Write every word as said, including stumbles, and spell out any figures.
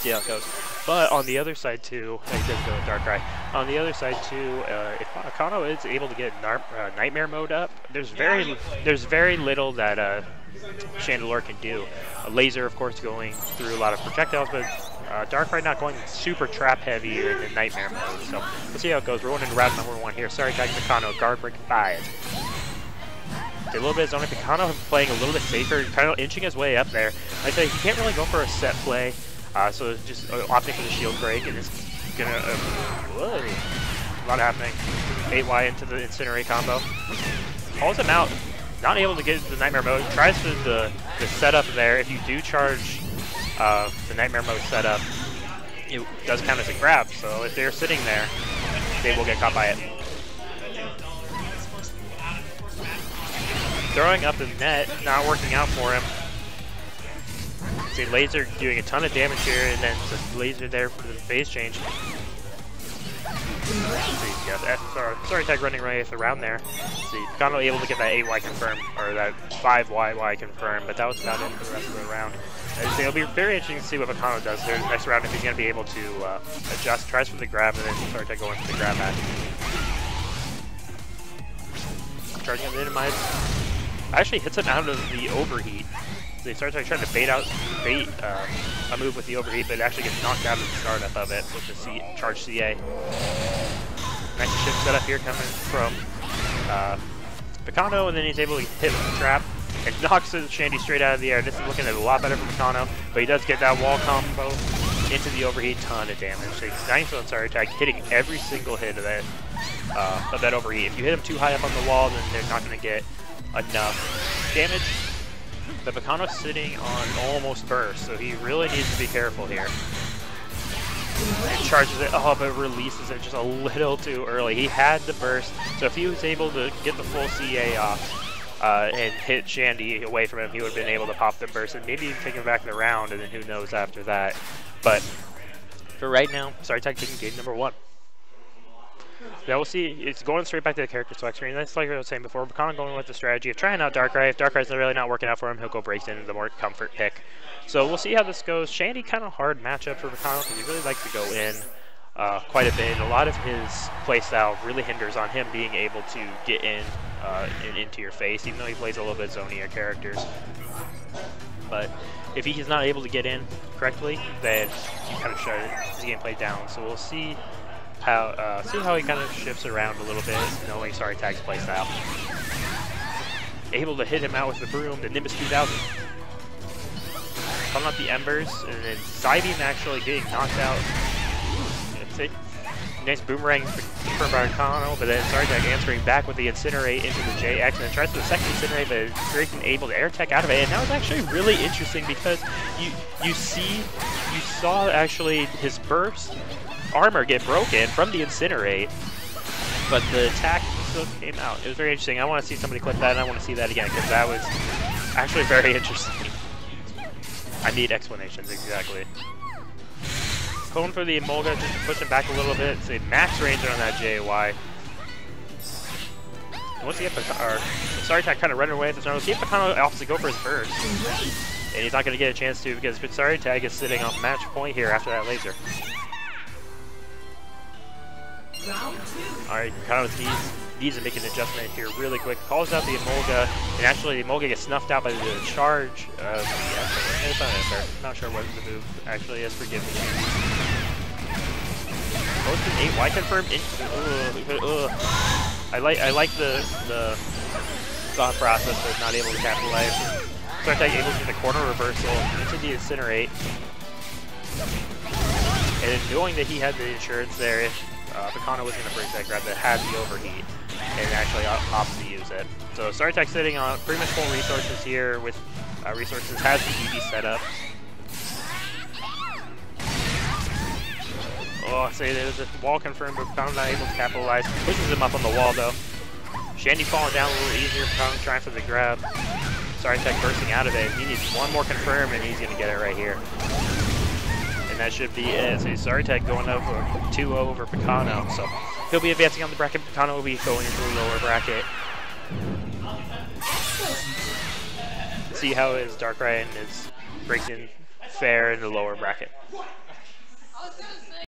see how it goes. But on the other side too, it does go with Darkrai. On the other side too, uh, if Akano is able to get uh, Nightmare Mode up, there's very there's very little that uh, Chandelure can do. A laser, of course, going through a lot of projectiles, but uh, Darkrai not going super trap heavy in the Nightmare Mode. So we'll see how it goes. We're going into round number one here. SorryTag Akano, guard break five. A little bit of zoning. Picano playing a little bit safer, kind of inching his way up there. Like I said, he can't really go for a set play, uh, so just opting for the shield break, and it's gonna. Uh, whoa, a lot happening. eight Y into the incinerate combo. Hauls him out, not able to get the Nightmare Mode. Tries for the, the setup there. If you do charge uh, the Nightmare Mode setup, it does count as a grab, so if they're sitting there, they will get caught by it. Throwing up the net, not working out for him. See laser doing a ton of damage here, and then just laser there for the phase change. SorryTag running away with the round there. See, Akano able to get that eight Y confirmed, or that five Y Y confirmed, but that was about it for the rest of the round. So it'll be very interesting to see what Akano does here in the next round, if he's going to be able to uh, adjust. Tries for the grab, and then SorryTag going for the grab back. Charging up the minimize. Actually hits him out of the overheat. They start trying to bait out, bait uh, a move with the overheat, but it actually gets knocked out of the startup of it with the C charge C A. Nice shift setup here coming from uh, Picano, and then he's able to hit with the trap and knocks the Shandy straight out of the air. This is looking a lot better for Picano, but he does get that wall combo into the overheat, ton of damage. So he's nice on SorryTag, hitting every single hit of that uh, of that overheat. If you hit him too high up on the wall, then they're not going to get enough damage. The Vakana's sitting on almost burst, so he really needs to be careful here. And charges it up, but releases it just a little too early. He had the burst, so if he was able to get the full C A off uh, and hit Shandy away from him, he would have been able to pop the burst and maybe even take him back in the round, and then who knows after that. But for right now, SorryTag taking game number one. Now we'll see, it's going straight back to the character select screen. That's like I was saying before, Vakana going with the strategy of trying out Darkrai. If Darkrai's really not working out for him, he'll go breaks into the more comfort pick. So we'll see how this goes. Shandy, kind of hard matchup for Vakana because he really likes to go in uh, quite a bit. And a lot of his playstyle really hinders on him being able to get in uh, and into your face, even though he plays a little bit zonier characters. But if he's not able to get in correctly, then he kind of shut his gameplay down. So we'll see. How, uh, see how he kind of shifts around a little bit, knowing SorryTag's playstyle. Able to hit him out with the broom, the Nimbus two thousand. Coming up the embers, and then Psybeam actually getting knocked out. That's it. Nice boomerang for Akano, but then SorryTag answering back with the incinerate into the J X, and then tries for the second incinerate, but is freaking able to air tech out of it. And that was actually really interesting because you you see you saw actually his burst armor get broken from the incinerate, but the attack still came out. It was very interesting. I want to see somebody clip that, and I want to see that again because that was actually very interesting. I need explanations exactly. Going for the Emolga just to push him back a little bit. It's a max range on that J Y. And once he gets SorryTag kind of running away at this round, we'll see if Akano opts to go for his burst, and he's not going to get a chance to because SorryTag is sitting on match point here after that laser. Alright, Akano needs, needs to make an adjustment here really quick. Calls out the Emolga, and actually the Emolga gets snuffed out by the charge of the effort. It's not an effort. Not sure what the move actually is. Forgive me. Most an eight Y confirmed. Ugh, ugh. I like I like the the thought process of not able to capitalize. SorryTag able to get the corner reversal into the incinerate, and knowing that he had the insurance there. If, Uh, Vakana was going to break that grab that had the overheat and actually opts to use it. So SorryTag sitting on pretty much full resources here with uh, resources, has the E V set up. Oh, I say there's a wall confirmed, but Vakana not able to capitalize. Pushes him up on the wall though. Shandy falling down a little easier, Vakana trying for the grab. SorryTag bursting out of it. He needs one more confirm and he's going to get it right here. That should be it. So SorryTag going up two oh over Picano. So he'll be advancing on the bracket. Picano will be going into the lower bracket. See how his Darkrai and his breaking fair in the lower bracket.